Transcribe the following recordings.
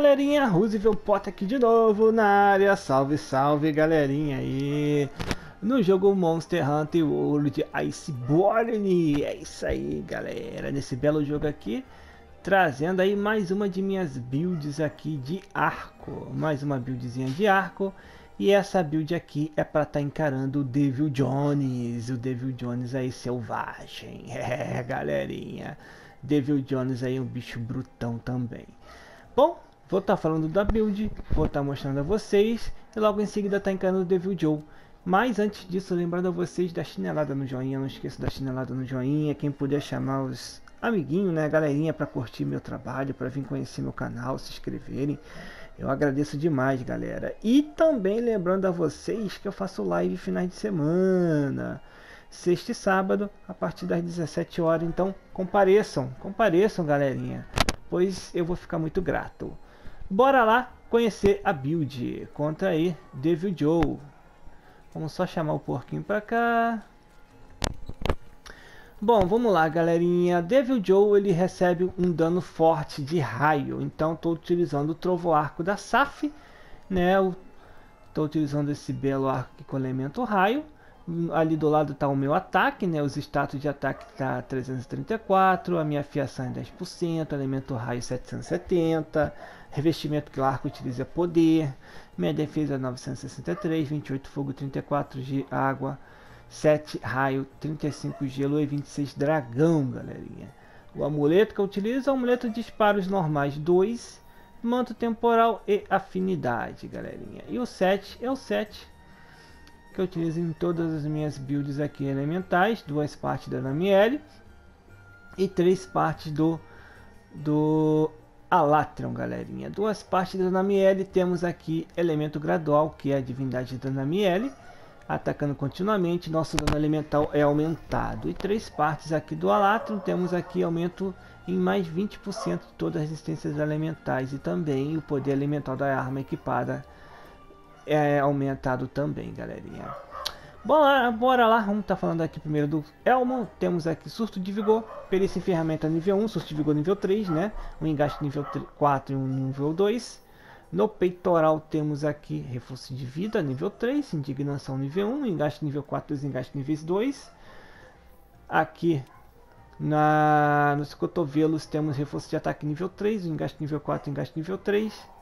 galerinha, Roosevelt Potter aqui de novo na área, salve salve galerinha aí, no jogo Monster Hunter World Iceborne, é isso aí galera, nesse belo jogo aqui, trazendo aí mais uma de minhas builds aqui de arco, mais uma buildzinha de arco, e essa build aqui é para estar encarando o Deviljho aí selvagem, é galerinha, Deviljho aí é um bicho brutão também. Bom, vou estar falando da build, vou estar mostrando a vocês e logo em seguida tá encarando o Deviljho. Mas antes disso, lembrando a vocês da chinelada no joinha, não esqueça da chinelada no joinha, quem puder chamar os amiguinhos, né, galerinha, para curtir meu trabalho, para vir conhecer meu canal, se inscreverem. Eu agradeço demais, galera. E também lembrando a vocês que eu faço live finais de semana, sexta e sábado, a partir das 17 horas, então compareçam, galerinha, pois eu vou ficar muito grato. Bora lá conhecer a build contra aí Deviljho. Vamos só chamar o porquinho pra cá. Bom, vamos lá galerinha, Deviljho ele recebe um dano forte de raio, então estou utilizando o trovo arco da Safi, né? Estou utilizando esse belo arco aqui com elemento raio. Ali do lado está o meu ataque, né? Os status de ataque está 334, a minha afiação é 10%, elemento raio 770, revestimento que o arco utiliza poder, minha defesa é 963, 28 fogo, 34 de água, 7 raio, 35 gelo e 26 dragão, galerinha. O amuleto que eu utilizo é o amuleto de disparos normais 2, manto temporal e afinidade, galerinha. E o 7 é o 7. Que eu utilizo em todas as minhas builds aqui elementais, duas partes da Namielle e três partes do Alatreon, galerinha. Duas partes da Namielle, temos aqui elemento gradual, que é a divindade da Namielle, atacando continuamente, nosso dano elemental é aumentado. E três partes aqui do Alatreon, temos aqui aumento em mais 20% de todas as resistências elementais e também o poder elemental da arma equipada é aumentado também, galerinha. Bora lá, vamos estar falando aqui primeiro do Elmo. Temos aqui surto de vigor, perícia em ferramenta nível 1, surto de vigor nível 3, né? Um engaste nível 4 e um nível 2. No peitoral temos aqui reforço de vida nível 3, indignação nível 1, engaste nível 4, desengaste níveis 2. Aqui nos cotovelos temos reforço de ataque nível 3, engaste nível 4, engaste nível 3.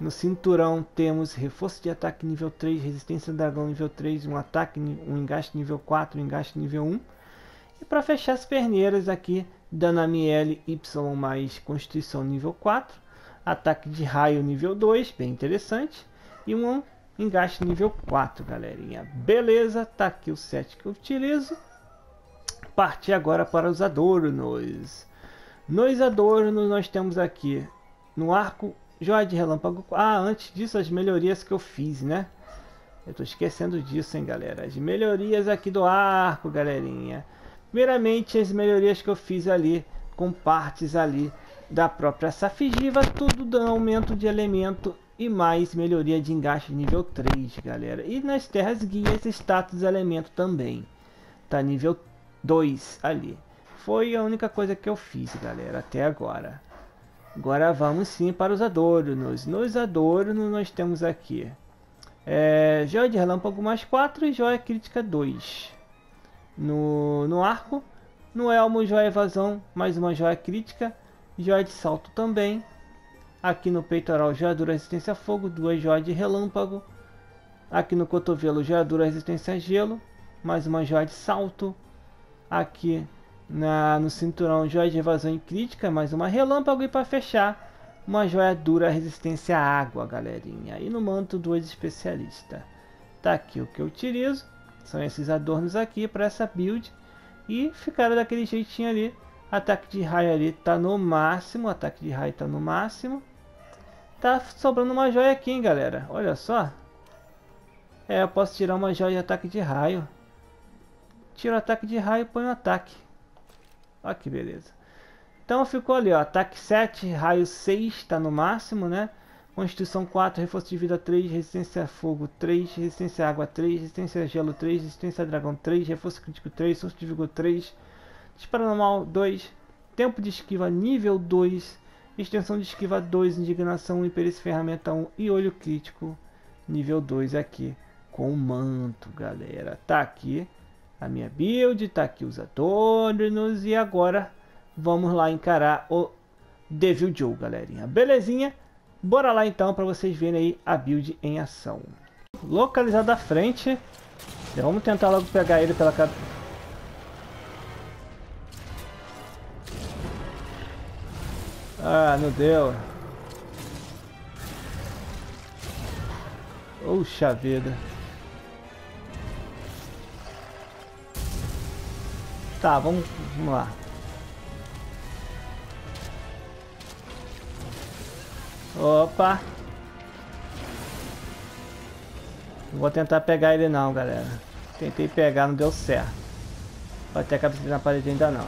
No cinturão temos reforço de ataque nível 3, resistência dragão nível 3, um ataque, um engaste nível 4, um engaste nível 1. E para fechar as perneiras aqui, da Namielle Y mais constituição nível 4, ataque de raio nível 2, bem interessante, e um engaste nível 4, galerinha. Beleza, tá aqui o set que eu utilizo. Partir agora para os adornos. Nos adornos nós temos aqui no arco, joia de relâmpago. Ah, antes disso as melhorias que eu fiz, né? Eu tô esquecendo disso, hein, galera. As melhorias aqui do arco, galerinha. Primeiramente as melhorias que eu fiz ali com partes ali da própria Safigiva, tudo dá aumento de elemento e mais melhoria de engaste nível 3, galera. E nas terras guias status elemento também. Tá nível 2 ali. Foi a única coisa que eu fiz, galera, até agora. Agora vamos sim para os adornos. Nos adornos nós temos aqui joia de relâmpago mais 4 e joia crítica 2. No arco, no elmo, joia evasão mais uma joia crítica, joia de salto também. Aqui no peitoral, joia dura resistência a fogo, duas joias de relâmpago. Aqui no cotovelo, joia dura resistência a gelo, mais uma joia de salto. Aqui no cinturão, joia de evasão e crítica, mais uma relâmpago, e para fechar uma joia dura resistência à água, galerinha. E no manto, dois especialistas. Tá aqui o que eu utilizo, são esses adornos aqui para essa build. E ficaram daquele jeitinho ali. Ataque de raio ali tá no máximo, ataque de raio tá no máximo. Tá sobrando uma joia aqui, hein, galera, olha só. Eu posso tirar uma joia de ataque de raio, tiro o ataque de raio e põe o ataque. Olha que beleza. Então ficou ali, ó, ataque 7, raio 6, tá no máximo, né? Constituição 4, reforço de vida 3, resistência a fogo 3, resistência a água 3, resistência a gelo 3, resistência a dragão 3, reforço crítico 3, surto de vigor 3, disparo normal 2, tempo de esquiva nível 2, Extensão de esquiva 2, indignação, perícia, ferramenta 1 e olho crítico nível 2 aqui com o manto, galera. Tá aqui a minha build, tá aqui os adornos e agora vamos lá encarar o Deviljho, galerinha. Belezinha? Bora lá então para vocês verem aí a build em ação. Localizado à frente. Então, vamos tentar logo pegar ele pela cabeça. Ah, não deu. Puxa vida. Tá, vamos lá. Opa. Não vou tentar pegar ele não, galera. Tentei pegar, não deu certo. Bater a cabeça na parede ainda não.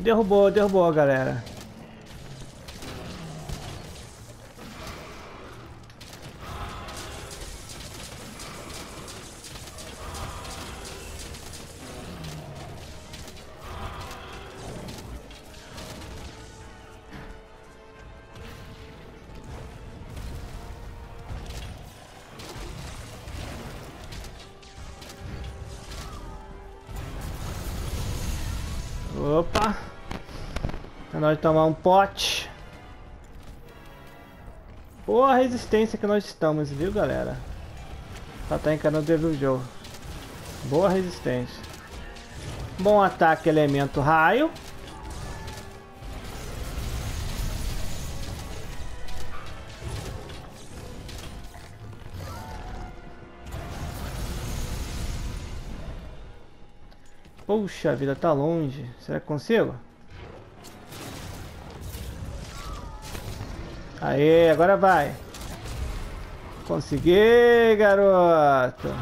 Derrubou, derrubou, galera. Opa. É hora de tomar um pote. Boa resistência que nós estamos, viu, galera? Só tá encarando o Deviljho. Boa resistência. Bom ataque, elemento raio. Puxa vida, tá longe. Será que consigo? Aê, agora vai. Consegui, garoto.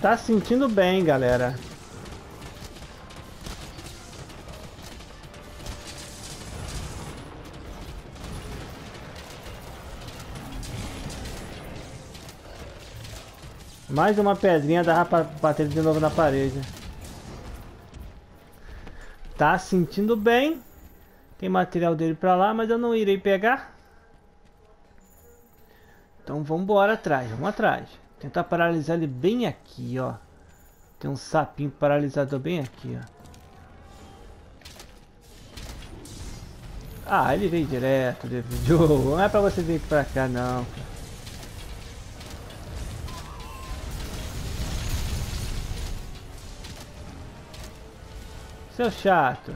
Tá sentindo bem, galera. Mais uma pedrinha, dá pra bater de novo na parede. Tá sentindo bem. Tem material dele pra lá, mas eu não irei pegar. Então vambora atrás, vamos atrás. Tentar paralisar ele bem aqui, ó. Tem um sapinho paralisado bem aqui, ó. Ah, ele veio direto, Deviljho. Não é pra você vir pra cá, não. Seu chato.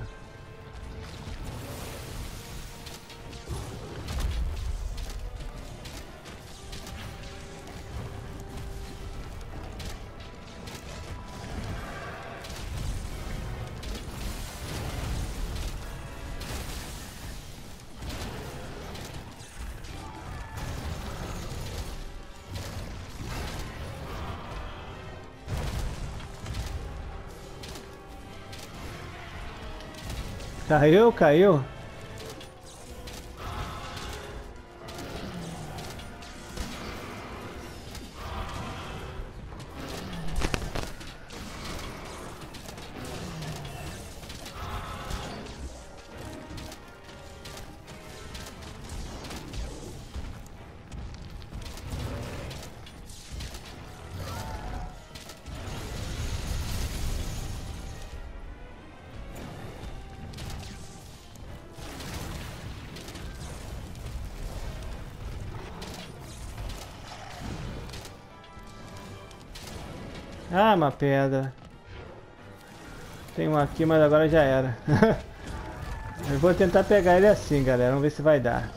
Caiu, caiu. Ah, uma pedra. Tem um aqui, mas agora já era. Eu vou tentar pegar ele assim, galera. Vamos ver se vai dar.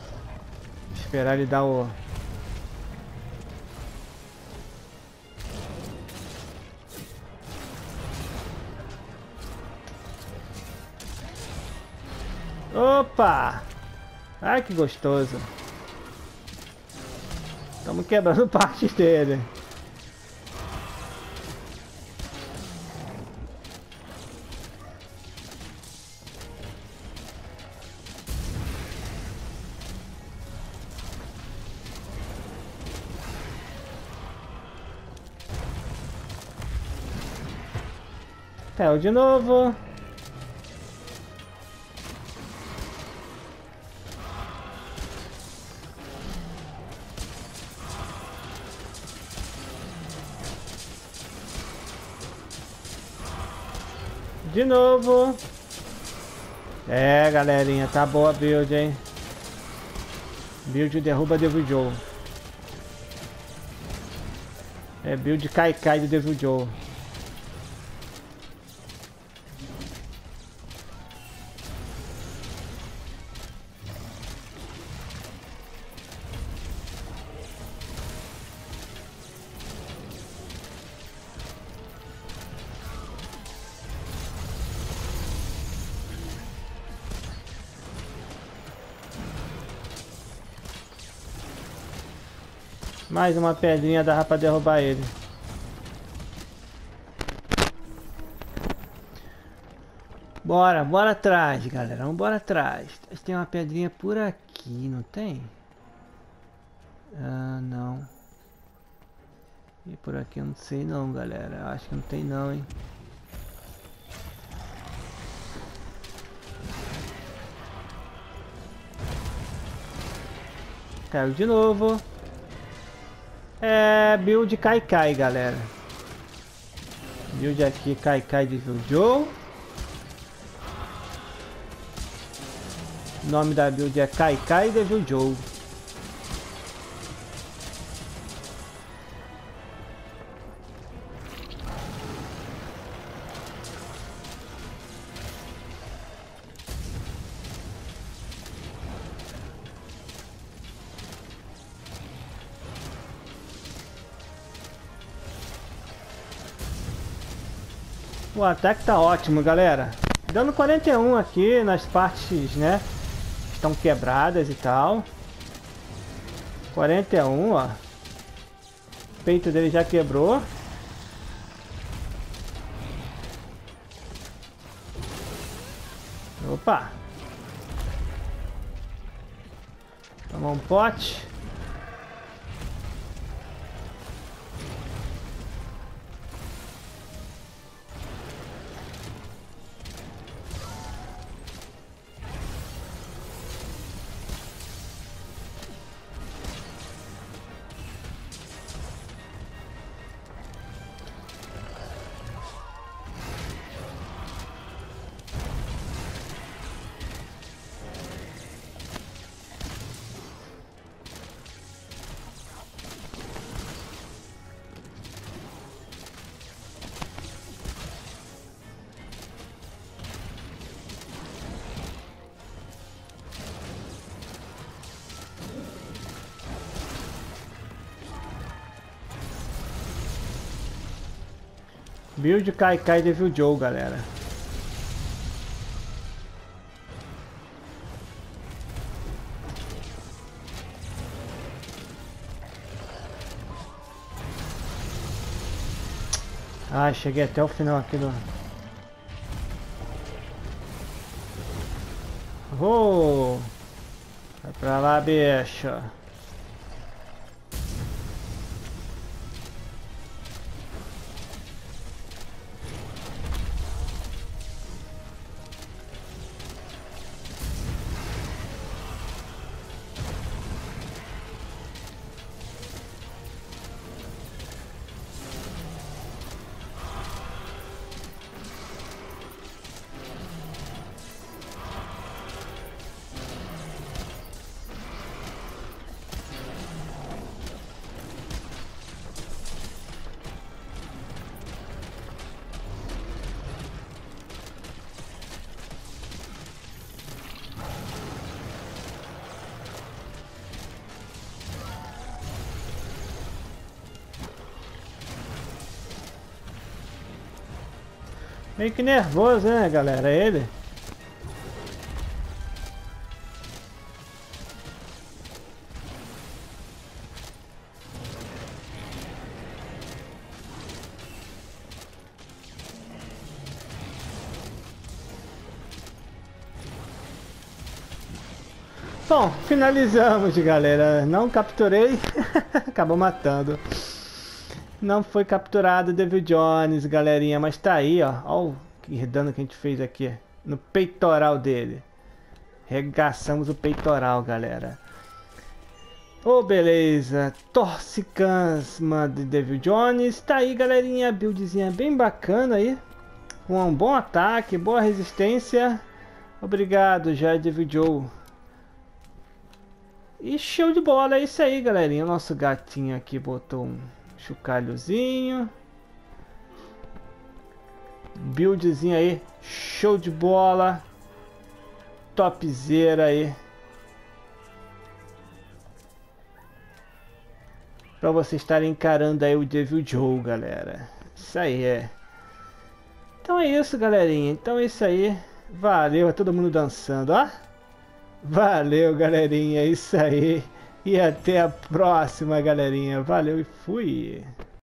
Esperar ele dar o... Opa! Ai, que gostoso. Estamos quebrando partes dele. Caiu de novo. De novo. É, galerinha, tá boa a build, hein? Build derruba Deviljho. É build cai-cai do Deviljho. Mais uma pedrinha dá pra derrubar ele. Bora, bora atrás, galera. Bora atrás. Tem uma pedrinha por aqui, não tem? Ah, não. E por aqui eu não sei não, galera. Eu acho que não tem não, hein. Caiu de novo. É build cai-cai, galera. Build aqui cai-cai de Deviljho. O nome da build é cai-cai de Deviljho. O ataque tá ótimo, galera. Dando 41 aqui nas partes, né? Estão quebradas e tal. 41, ó. O peito dele já quebrou. Opa! Tomar um pote. Build cai-cai de Deviljho, galera. Ah, cheguei até o final aqui do... Oh! Vai pra lá, bicho. Meio que nervoso, né, galera? Ele. Bom, finalizamos, galera. Não capturei. Acabou matando. Não foi capturado o Deviljho, galerinha, mas tá aí, ó. Ó o dano que a gente fez aqui no peitoral dele. Regaçamos o peitoral, galera. Ô, beleza. Torcicansma de Deviljho. Tá aí, galerinha. Buildzinha bem bacana aí. Com um bom ataque, boa resistência. Obrigado, já Deviljho. E show de bola. É isso aí, galerinha. O nosso gatinho aqui botou um chocalhozinho, buildzinho aí, show de bola, topzera aí, pra vocês estarem encarando aí o Deviljho, galera. Isso aí é. Então é isso, galerinha. Então é isso aí. Valeu, é todo mundo dançando, ó. Valeu, galerinha. É isso aí. E até a próxima, galerinha. Valeu e fui!